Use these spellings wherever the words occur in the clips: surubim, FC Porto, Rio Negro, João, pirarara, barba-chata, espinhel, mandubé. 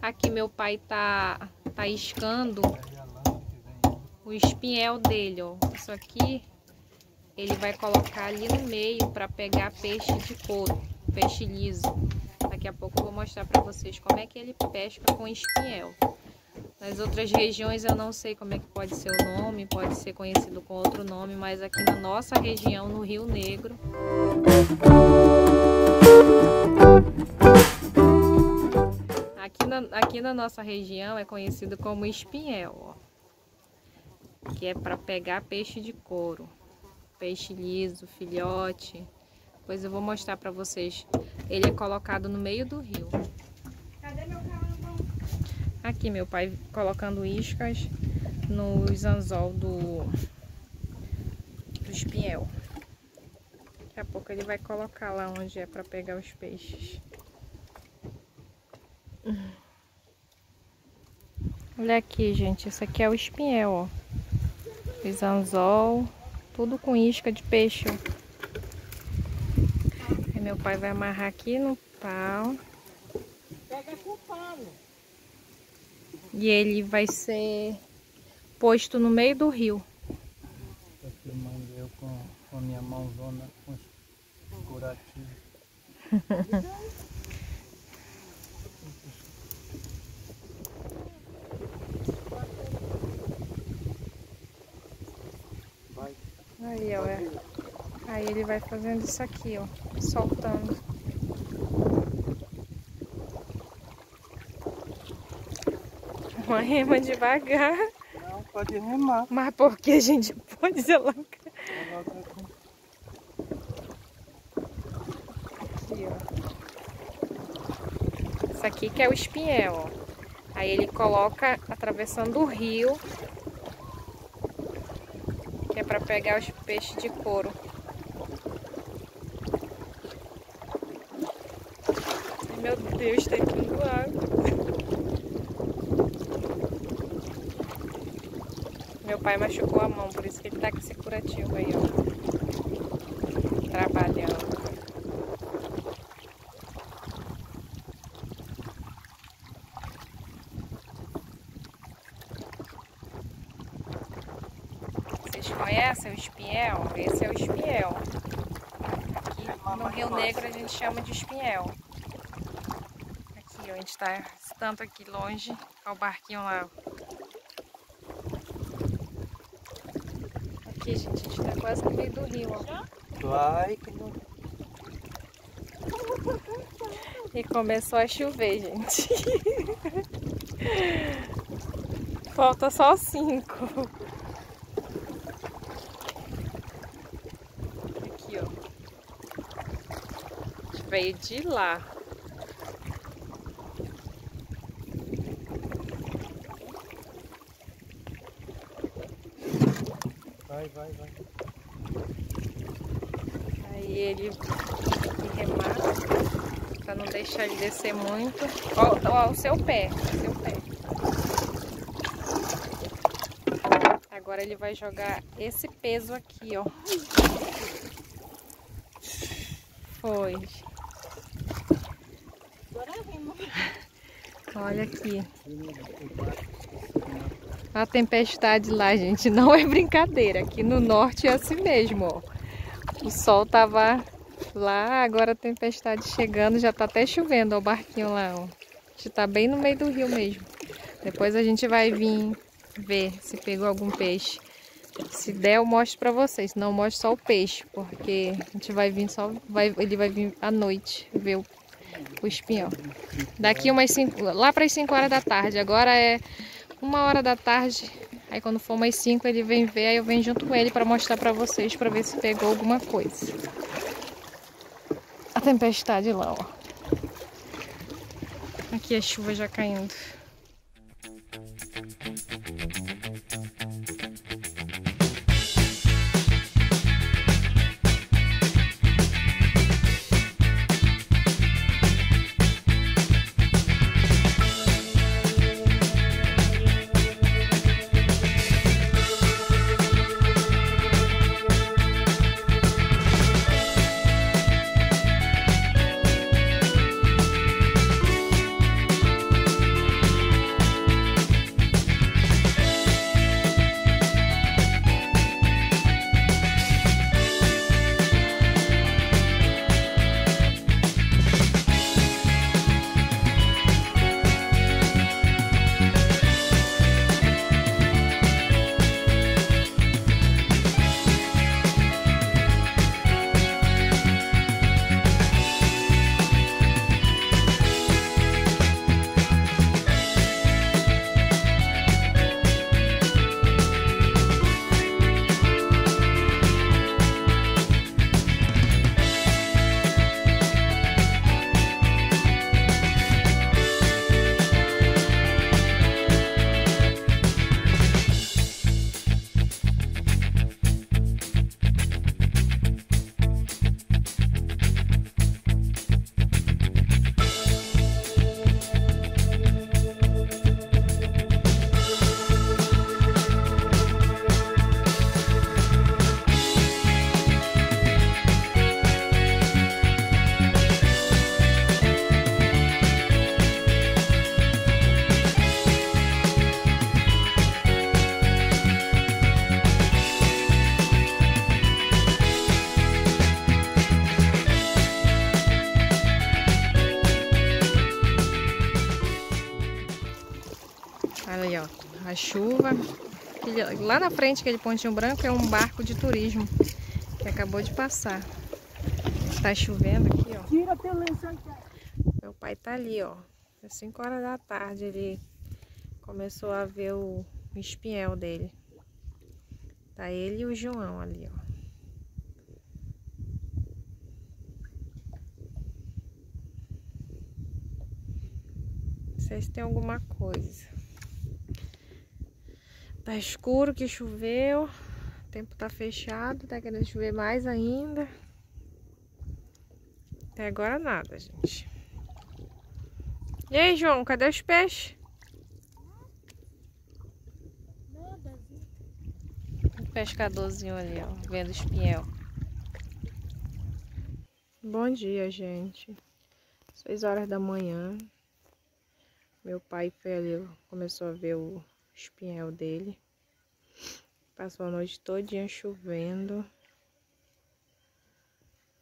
Aqui meu pai tá iscando o espinhel dele, ó. Isso aqui ele vai colocar ali no meio para pegar peixe de couro, peixe liso. Daqui a pouco eu vou mostrar para vocês como é que ele pesca com espinhel. Nas outras regiões eu não sei como é que pode ser o nome, pode ser conhecido com outro nome, mas aqui na nossa região, no Rio Negro, aqui na nossa região é conhecido como espinhel, ó, que é para pegar peixe de couro, peixe liso, filhote. Depois eu vou mostrar para vocês. Ele é colocado no meio do rio. Cadê meu carro? Aqui meu pai colocando iscas nos anzol do espinhel. Daqui a pouco ele vai colocar lá onde é para pegar os peixes. Olha aqui, gente, isso aqui é o espinhel, ó. Os anzol, tudo com isca de peixe. E meu pai vai amarrar aqui no pau. Pega com o pau. E ele vai ser posto no meio do rio. Estou filmando eu com a minha mãozona com os curativos. Aí, ó, é. Aí ele vai fazendo isso aqui, ó, soltando. Uma rema devagar. Não, pode remar. Mas porque a gente pode deslongar. Aqui, ó. Isso aqui que é o espinhel, ó. Aí ele coloca atravessando o rio. É para pegar os peixes de couro. Meu Deus, tá aqui do lado. Meu pai machucou a mão, por isso que ele tá com esse curativo aí, ó. Trabalhando. Conhece o espinhel? Esse é o espinhel. Aqui no Rio Negro a gente chama de espinhel. Aqui, ó, a gente está tanto aqui longe. Olha o barquinho lá. Aqui, gente, a gente está quase no meio do rio, ó. Vai que não. E começou a chover, gente. Falta só 5. Veio de lá. Vai. Aí ele remata para não deixar ele descer muito. Ó, o seu pé. Agora ele vai jogar esse peso aqui, ó. Foi. Olha aqui. A tempestade lá, gente, não é brincadeira. Aqui no norte é assim mesmo, ó. O sol tava lá, agora a tempestade chegando. Já tá até chovendo, ó, o barquinho lá, ó. A gente tá bem no meio do rio mesmo. Depois a gente vai vir ver se pegou algum peixe. Se der, eu mostro pra vocês. Se não, eu mostro só o peixe, porque a gente vai vir só... Ele vai vir à noite ver o espinhel. Daqui lá para as 5 horas da tarde. Agora é 1 hora da tarde. Aí quando for mais 5 ele vem ver. Aí eu venho junto com ele para mostrar para vocês, para ver se pegou alguma coisa. A tempestade lá, ó. Aqui a chuva já caindo. Olha aí, ó, a chuva. Lá na frente, aquele pontinho branco, é um barco de turismo que acabou de passar. Tá chovendo aqui, ó. Tira teu lençol. Meu pai tá ali, ó. É 5 horas da tarde, ele começou a ver o espinhel dele. Tá ele e o João ali, ó. Não sei se tem alguma coisa. Tá escuro que choveu, o tempo tá fechado, tá querendo chover mais ainda. Até agora nada, gente. E aí, João, cadê os peixes? Um pescadorzinho ali, ó, vendo espinhel. Bom dia, gente. 6 horas da manhã. Meu pai foi ali, começou a ver o espinhel dele. Passou a noite todinha chovendo.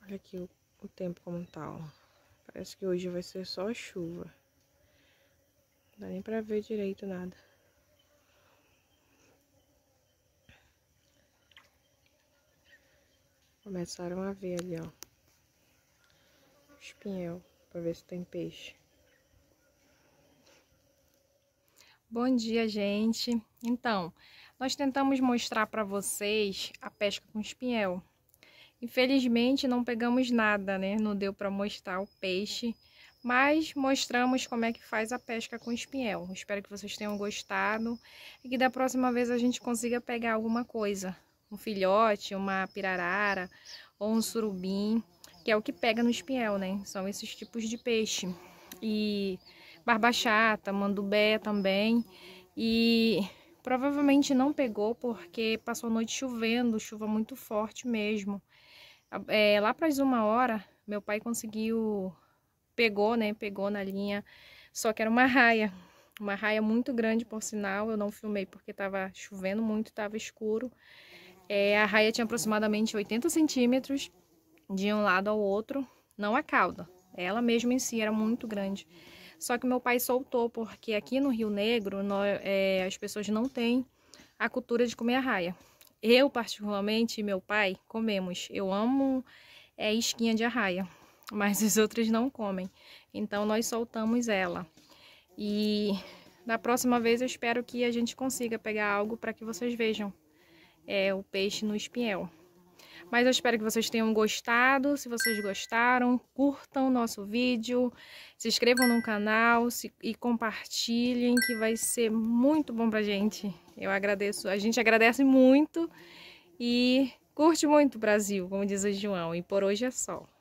Olha aqui o tempo como tá, ó. Parece que hoje vai ser só chuva. Não dá nem pra ver direito nada. Começaram a ver ali, ó, espinhel, pra ver se tem peixe. Bom dia, gente. Então, nós tentamos mostrar para vocês a pesca com espinhel. Infelizmente, não pegamos nada, né? Não deu para mostrar o peixe, mas mostramos como é que faz a pesca com espinhel. Espero que vocês tenham gostado e que da próxima vez a gente consiga pegar alguma coisa. Um filhote, uma pirarara ou um surubim, que é o que pega no espinhel, né? São esses tipos de peixe. E barba-chata, mandubé também, e provavelmente não pegou porque passou a noite chovendo, chuva muito forte mesmo. Lá para as 1 hora, meu pai pegou, né, pegou na linha, só que era uma raia muito grande, por sinal. Eu não filmei porque estava chovendo muito, estava escuro. A raia tinha aproximadamente 80 centímetros de um lado ao outro, não a cauda, ela mesma em si era muito grande. Só que meu pai soltou, porque aqui no Rio Negro as pessoas não têm a cultura de comer a arraia. Eu, particularmente, e meu pai, comemos. Eu amo isquinha de arraia, mas os outros não comem. Então, nós soltamos ela. E da próxima vez eu espero que a gente consiga pegar algo para que vocês vejam o peixe no espinhel. Mas eu espero que vocês tenham gostado. Se vocês gostaram, curtam o nosso vídeo, se inscrevam no canal e compartilhem, que vai ser muito bom pra gente. Eu agradeço, a gente agradece muito e curte muito o Brasil, como diz o João. E por hoje é só.